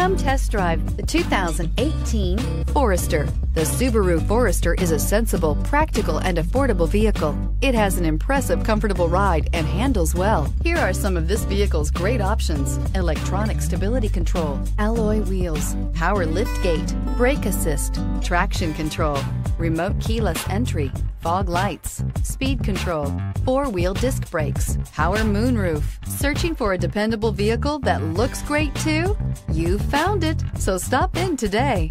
Come test drive the 2018 Forester. The Subaru Forester is a sensible, practical, and affordable vehicle. It has an impressive, comfortable ride and handles well. Here are some of this vehicle's great options: electronic stability control, alloy wheels, power liftgate, brake assist, traction control, remote keyless entry, fog lights, speed control, four-wheel disc brakes, power moonroof. Searching for a dependable vehicle that looks great too? You found it, so stop in today.